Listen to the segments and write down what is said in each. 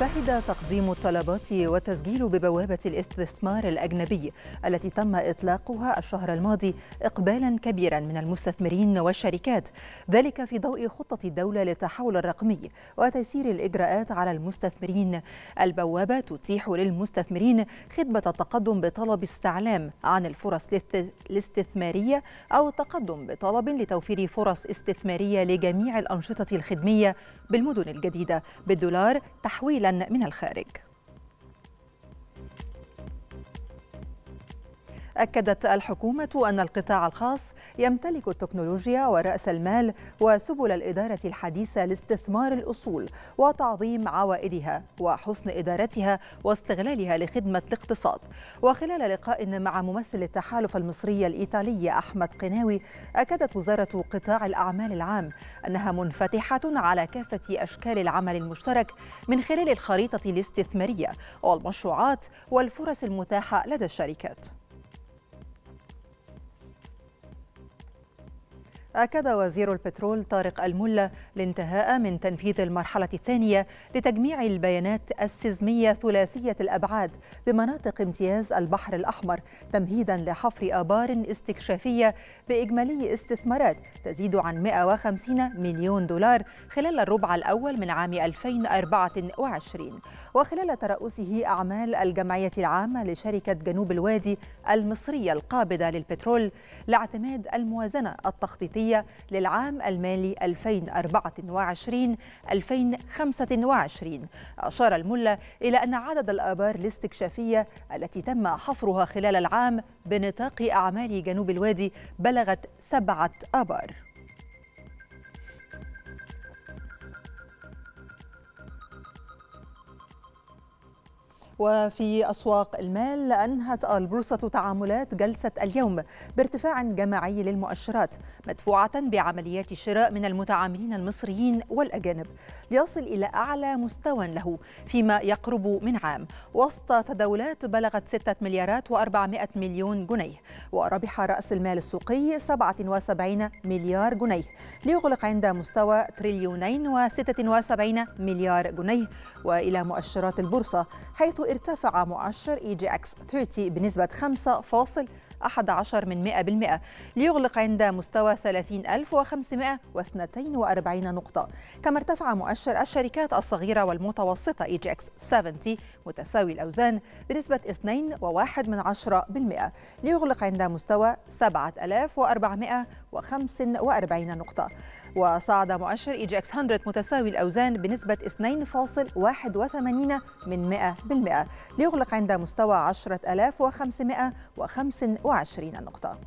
شهد تقديم الطلبات والتسجيل ببوابة الاستثمار الأجنبي التي تم إطلاقها الشهر الماضي إقبالا كبيرا من المستثمرين والشركات، ذلك في ضوء خطة الدولة للتحول الرقمي وتيسير الإجراءات على المستثمرين. البوابة تتيح للمستثمرين خدمة التقدم بطلب استعلام عن الفرص الاستثمارية أو التقدم بطلب لتوفير فرص استثمارية لجميع الأنشطة الخدمية بالمدن الجديدة بالدولار تحويلا من الخارج. أكدت الحكومة أن القطاع الخاص يمتلك التكنولوجيا ورأس المال وسبل الإدارة الحديثة لاستثمار الأصول وتعظيم عوائدها وحسن إدارتها واستغلالها لخدمة الاقتصاد. وخلال لقاء مع ممثل التحالف المصري الإيطالي أحمد قناوي، أكدت وزارة قطاع الأعمال العام أنها منفتحة على كافة أشكال العمل المشترك من خلال الخريطة الاستثمارية والمشروعات والفرص المتاحة لدى الشركات. أكد وزير البترول طارق الملا الانتهاء من تنفيذ المرحلة الثانية لتجميع البيانات السيزمية ثلاثية الأبعاد بمناطق امتياز البحر الأحمر، تمهيدا لحفر آبار استكشافية بإجمالي استثمارات تزيد عن 150 مليون دولار خلال الربع الأول من عام 2024. وخلال ترأسه أعمال الجمعية العامة لشركة جنوب الوادي المصرية القابضة للبترول لاعتماد الموازنة التخطيطية للعام المالي 2024-2025، أشار الملا إلى أن عدد الآبار الاستكشافية التي تم حفرها خلال العام بنطاق أعمال جنوب الوادي بلغت 7 آبار. وفي أسواق المال، أنهت البورصة تعاملات جلسة اليوم بارتفاع جماعي للمؤشرات مدفوعة بعمليات الشراء من المتعاملين المصريين والأجانب ليصل إلى أعلى مستوى له فيما يقرب من عام، وسط تداولات بلغت 6,400 مليون جنيه. وربح رأس المال السوقي 77 مليار جنيه ليغلق عند مستوى 1,076 مليار جنيه. وإلى مؤشرات البورصة، حيث ارتفع مؤشر إيجي إكس 30 بنسبة 5.11% ليغلق عند مستوى 30,542 نقطة. كما ارتفع مؤشر الشركات الصغيرة والمتوسطة إيجي إكس 70 متساوي الأوزان بنسبة 2.1% ليغلق عند مستوى 7,445 نقطة. وصعد مؤشر إيجيكس هاندرد متساوي الأوزان بنسبة 2.81% ليغلق عند مستوى 10,525 نقطة.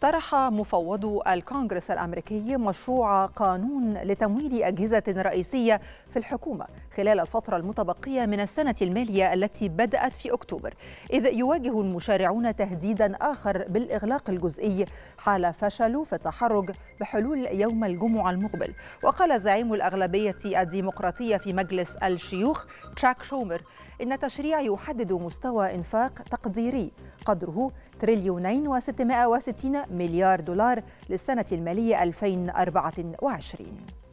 طرح مفوض الكونغرس الأمريكي مشروع قانون لتمويل أجهزة رئيسية في الحكومة خلال الفترة المتبقية من السنة المالية التي بدأت في أكتوبر، إذ يواجه المشارعون تهديدا آخر بالإغلاق الجزئي حال فشلوا في التحرج بحلول يوم الجمعة المقبل. وقال زعيم الأغلبية الديمقراطية في مجلس الشيوخ تشاك شومر إن التشريع يحدد مستوى إنفاق تقديري قدره 1,660 مليار دولار للسنة المالية 2024.